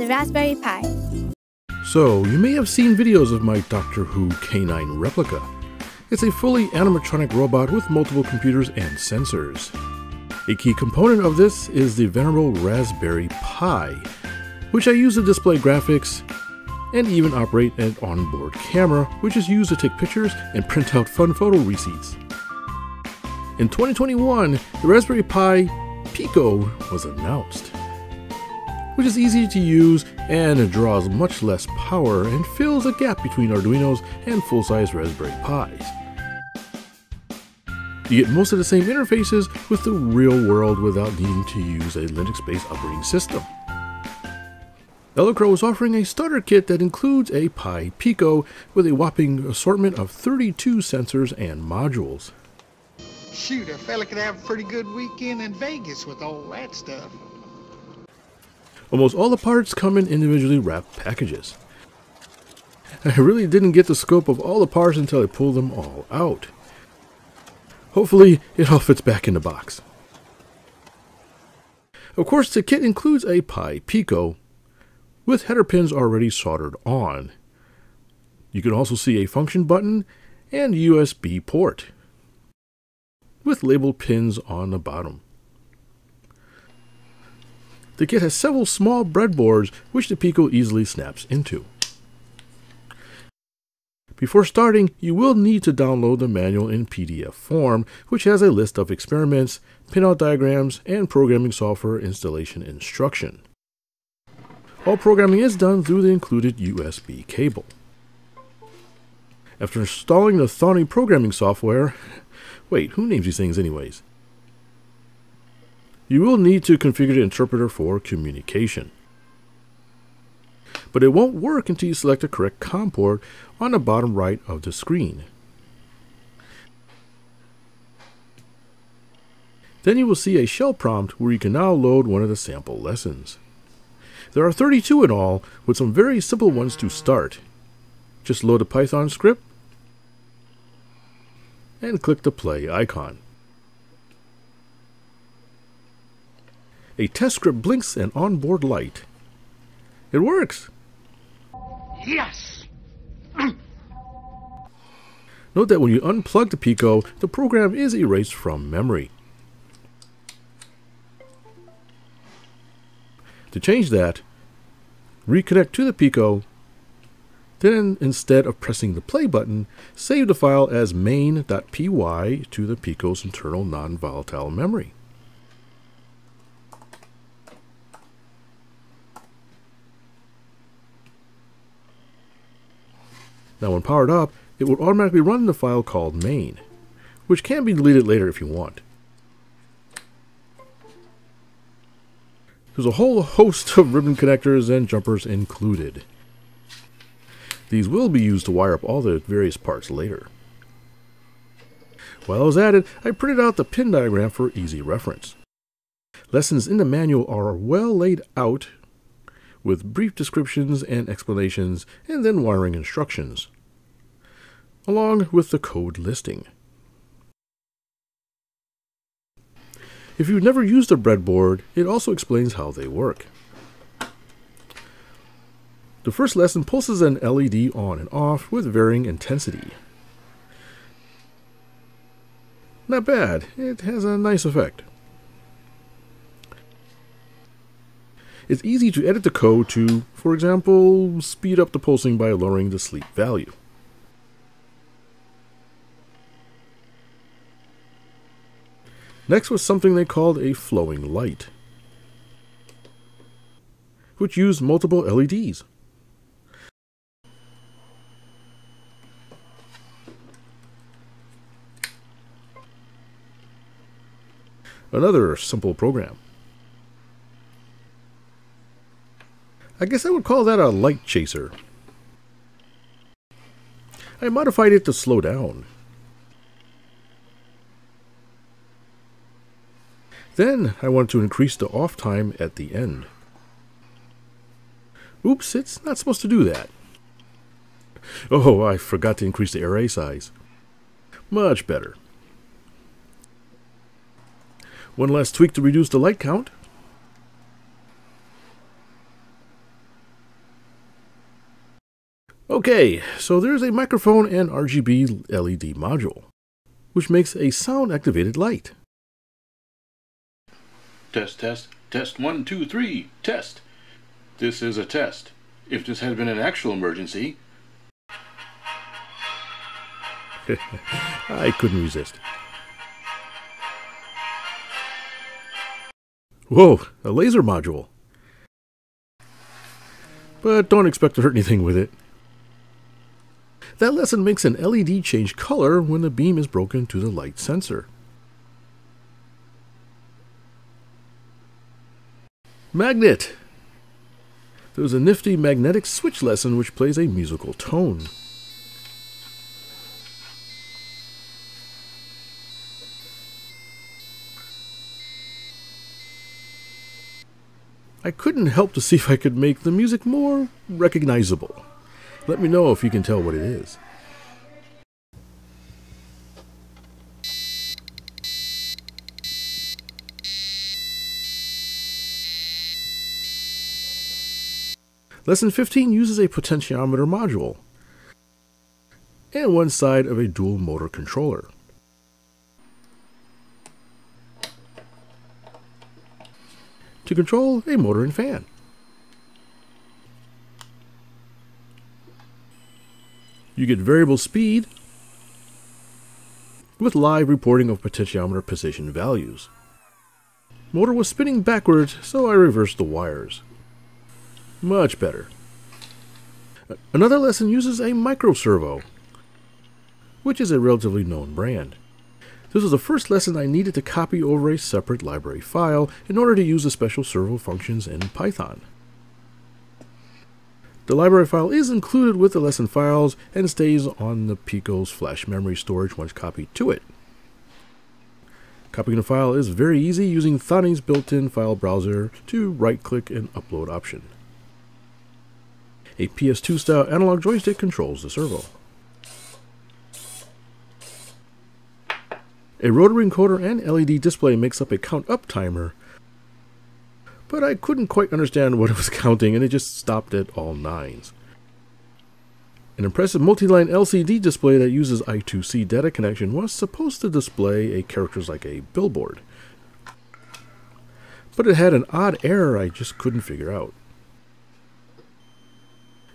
a Raspberry Pi. So, you may have seen videos of my Doctor Who K9 replica. It's a fully animatronic robot with multiple computers and sensors. A key component of this is the venerable Raspberry Pi, which I use to display graphics and even operate an onboard camera, which is used to take pictures and print out fun photo receipts. In 2021, the Raspberry Pi Pico was announced, which is easy to use and draws much less power and fills a gap between Arduinos and full-size Raspberry Pis. You get most of the same interfaces with the real world without needing to use a Linux-based operating system. Elecrow is offering a starter kit that includes a Pi Pico with a whopping assortment of 32 sensors and modules. Shoot, a fella could have a pretty good weekend in Vegas with all that stuff. Almost all the parts come in individually wrapped packages. I really didn't get the scope of all the parts until I pulled them all out. Hopefully, it all fits back in the box. Of course, the kit includes a Pi Pico with header pins already soldered on. You can also see a function button and USB port with labeled pins on the bottom. The kit has several small breadboards which the Pico easily snaps into. Before starting, you will need to download the manual in PDF form, which has a list of experiments, pinout diagrams, and programming software installation instruction. All programming is done through the included USB cable. After installing the Thonny programming software, wait, who names these things anyways? You will need to configure the interpreter for communication, but it won't work until you select the correct COM port on the bottom right of the screen. Then you will see a shell prompt where you can now load one of the sample lessons. There are 32 in all, with some very simple ones to start. Just load a Python script and click the play icon. A test script blinks an onboard light. It works! Yes! Note that when you unplug the Pico, the program is erased from memory. To change that, reconnect to the Pico, then instead of pressing the play button, save the file as main.py to the Pico's internal non-volatile memory. Now when powered up, it will automatically run the file called main, which can be deleted later if you want. There's a whole host of ribbon connectors and jumpers included. These will be used to wire up all the various parts later. While I was at it, I printed out the pin diagram for easy reference. Lessons in the manual are well laid out, with brief descriptions and explanations, and then wiring instructions, along with the code listing. If you've never used a breadboard, it also explains how they work. The first lesson pulses an LED on and off with varying intensity. Not bad, it has a nice effect. It's easy to edit the code to, for example, speed up the pulsing by lowering the sleep value. Next was something they called a flowing light, which used multiple LEDs. Another simple program. I guess I would call that a light chaser. I modified it to slow down. Then I want to increase the off time at the end. Oops, it's not supposed to do that. Oh, I forgot to increase the array size. Much better. One last tweak to reduce the light count. Okay, so there's a microphone and RGB LED module, which makes a sound-activated light. Test, test, test, 1, 2, 3, test. This is a test. If this had been an actual emergency... I couldn't resist. Whoa, a laser module. But don't expect to hurt anything with it. That lesson makes an LED change color when the beam is broken to the light sensor. Magnet! There's a nifty magnetic switch lesson which plays a musical tone. I couldn't help to see if I could make the music more recognizable. Let me know if you can tell what it is. Lesson 15 uses a potentiometer module and one side of a dual motor controller. To control a motor and fan. You get variable speed with live reporting of potentiometer position values. Motor was spinning backwards, so I reversed the wires. Much better. Another lesson uses a microservo, which is a relatively known brand. This was the first lesson I needed to copy over a separate library file in order to use the special servo functions in Python. The library file is included with the lesson files and stays on the Pico's flash memory storage once copied to it. Copying the file is very easy using Thonny's built-in file browser to right-click and upload option. A PS2-style analog joystick controls the servo. A rotary encoder and LED display makes up a count-up timer, but I couldn't quite understand what it was counting and it just stopped at all 9s. An impressive multi-line LCD display that uses I2C data connection was supposed to display characters like a billboard, but it had an odd error I just couldn't figure out.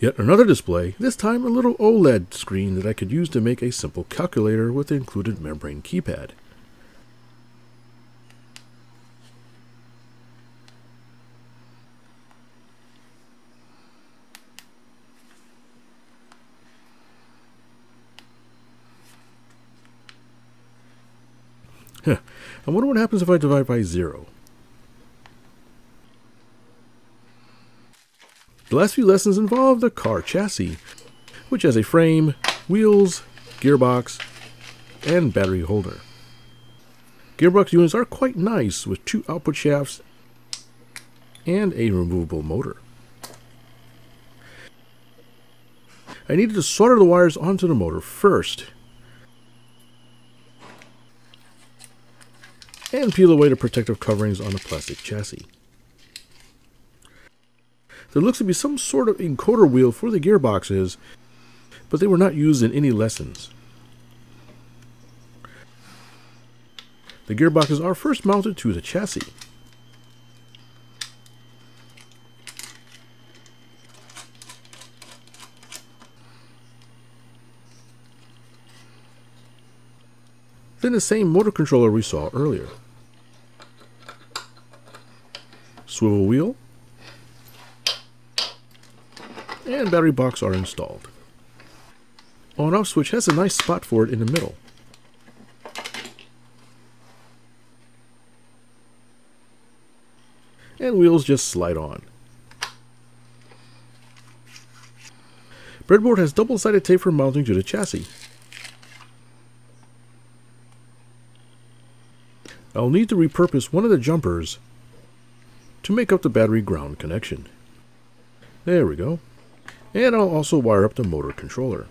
Yet another display, this time a little OLED screen that I could use to make a simple calculator with the included membrane keypad. I wonder what happens if I divide by 0. The last few lessons involved the car chassis, which has a frame, wheels, gearbox, and battery holder. Gearbox units are quite nice with 2 output shafts and a removable motor. I needed to solder the wires onto the motor first and peel away the protective coverings on the plastic chassis. There looks to be some sort of encoder wheel for the gearboxes, but they were not used in any lessons. The gearboxes are first mounted to the chassis. Then the same motor controller we saw earlier. Swivel wheel and battery box are installed. On-off switch has a nice spot for it in the middle. And wheels just slide on. Breadboard has double-sided tape for mounting to the chassis. I'll need to repurpose one of the jumpers to make up the battery ground connection. There we go. And I'll also wire up the motor controller.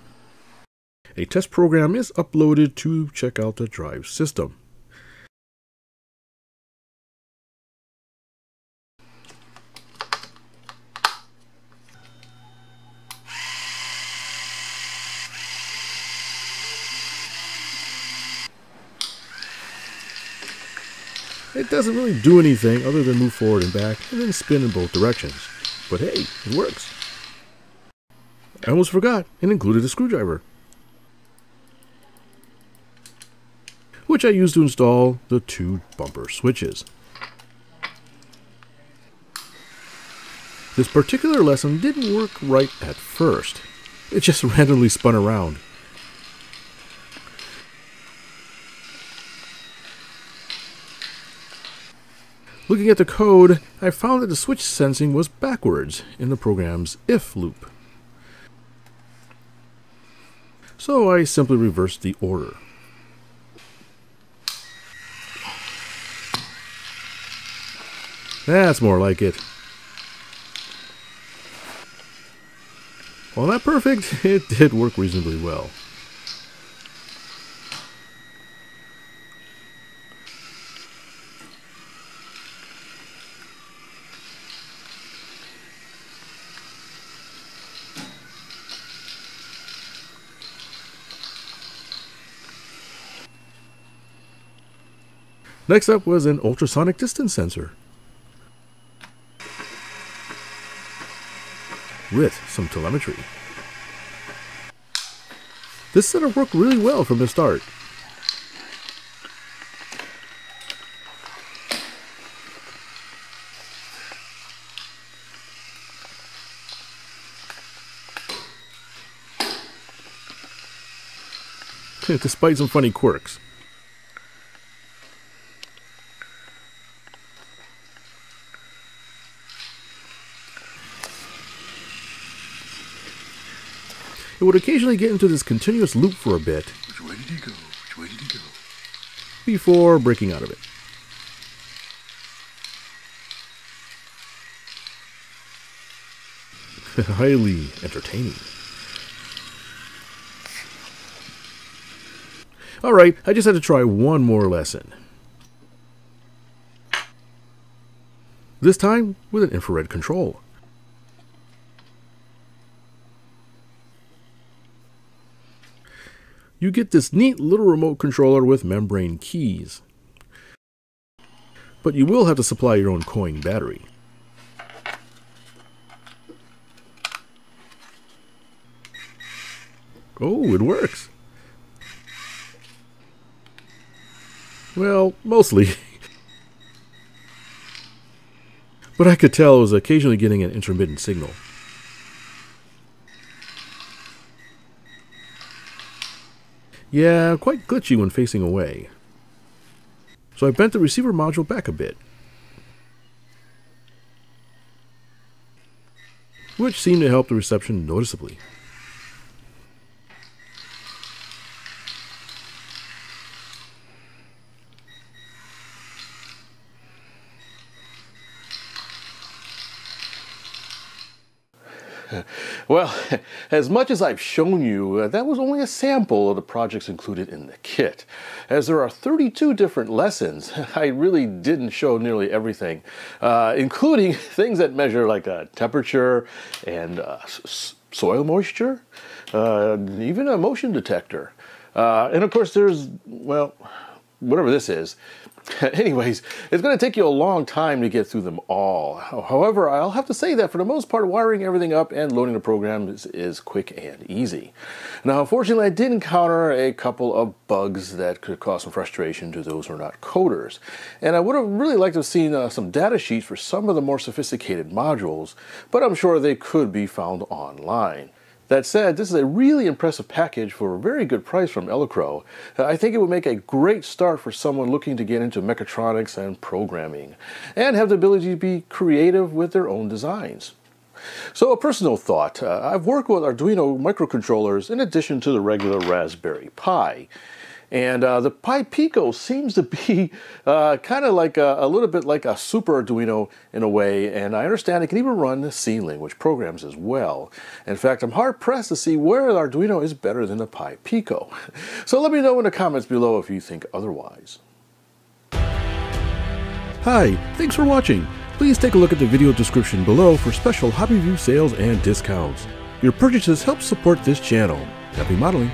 A test program is uploaded to check out the drive system. It doesn't really do anything other than move forward and back and then spin in both directions. But hey, it works. I almost forgot and included a screwdriver, which I used to install the two bumper switches. This particular lesson didn't work right at first. It just randomly spun around. Looking at the code, I found that the switch sensing was backwards in the program's if loop. So I simply reversed the order. That's more like it. While not perfect, it did work reasonably well. Next up was an ultrasonic distance sensor with some telemetry. This setup worked really well from the start. Despite some funny quirks. It would occasionally get into this continuous loop for a bit. Which way did he go? Which way did he go? Before breaking out of it. Highly entertaining. Alright, I just had to try one more lesson. This time with an infrared control. You get this neat little remote controller with membrane keys. But you will have to supply your own coin battery. Oh, it works! Well, mostly. But I could tell it was occasionally getting an intermittent signal. Yeah, quite glitchy when facing away. So I bent the receiver module back a bit, which seemed to help the reception noticeably. Well, as much as I've shown you, that was only a sample of the projects included in the kit. As there are 32 different lessons, I really didn't show nearly everything, including things that measure like temperature and soil moisture, even a motion detector. And of course there's, well, whatever this is. Anyways, it's going to take you a long time to get through them all. However, I'll have to say that for the most part, wiring everything up and loading the program is quick and easy. Now, unfortunately, I did encounter a couple of bugs that could cause some frustration to those who are not coders. And I would have really liked to have seen some data sheets for some of the more sophisticated modules, but I'm sure they could be found online. That said, this is a really impressive package for a very good price from Elecrow. I think it would make a great start for someone looking to get into mechatronics and programming, and have the ability to be creative with their own designs. So a personal thought, I've worked with Arduino microcontrollers in addition to the regular Raspberry Pi. And the Pi Pico seems to be kind of like a little bit like a super Arduino in a way, and I understand it can even run the C language programs as well. In fact, I'm hard pressed to see where the Arduino is better than the Pi Pico. So let me know in the comments below if you think otherwise. Hi, thanks for watching. Please take a look at the video description below for special HobbyView sales and discounts. Your purchases help support this channel. Happy modeling!